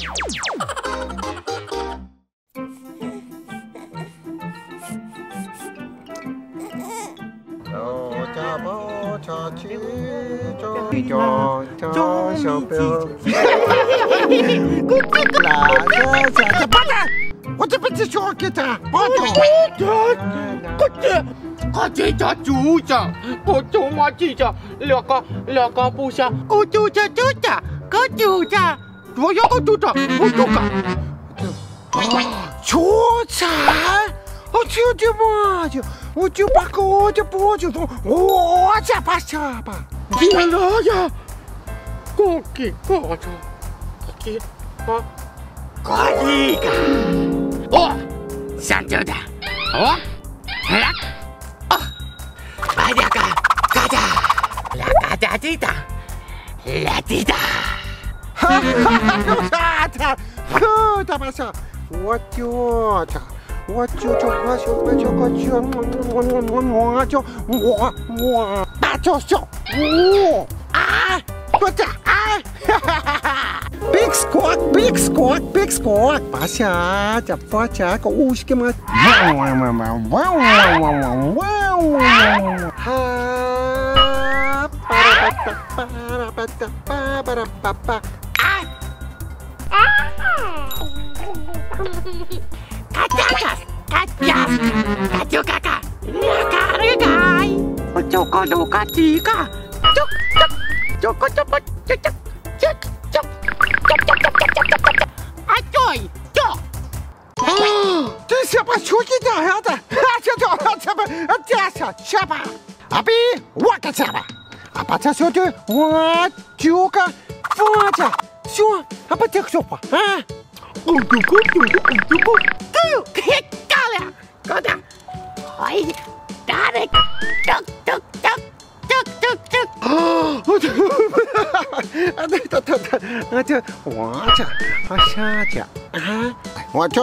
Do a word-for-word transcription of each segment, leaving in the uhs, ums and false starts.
Big squawk, big squawk, big squawk. Pasha, the pasha, go ushkima. Wow, wow, wow, wow, wow, wow. Ha, para, para, para, para, para. Ah, ah. Kajakas, kajas, kajukaka. Nakaregai. Choko dokatika. Chok, chok, choko chok, chok, chok. Acoy, yo. Oh, this is what you did. I had a chapa, chapa, Abi, waka chapa. Apata soto, what chuka, fata, sure, apata sopa, huh? Oh, you go, you go, you go, you kick, dollar, goda. I got it. Duck, duck, duck. Oh, what? What?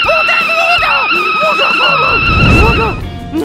Oh, no.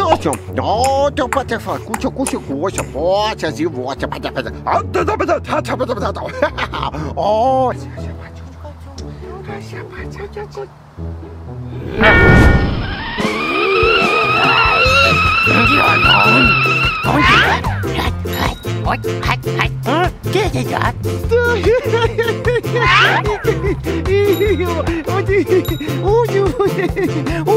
awesome! No, don't put the fuck. Kucho, kucho, kucho, kucho, as you watch a pata pata. Out the double that, hat up the potato. Oh, what? Huh? Get it up. Oh, you. Oh, oh,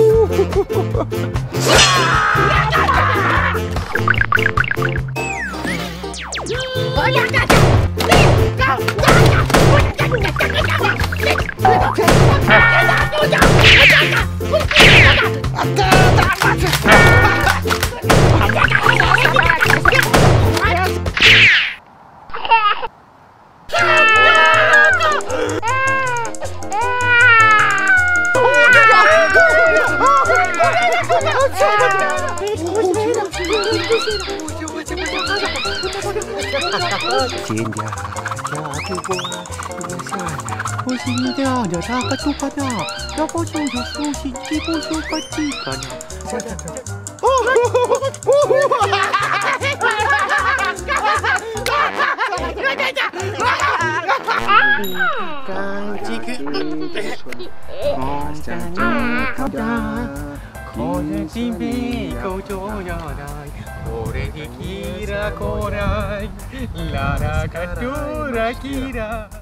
Kira,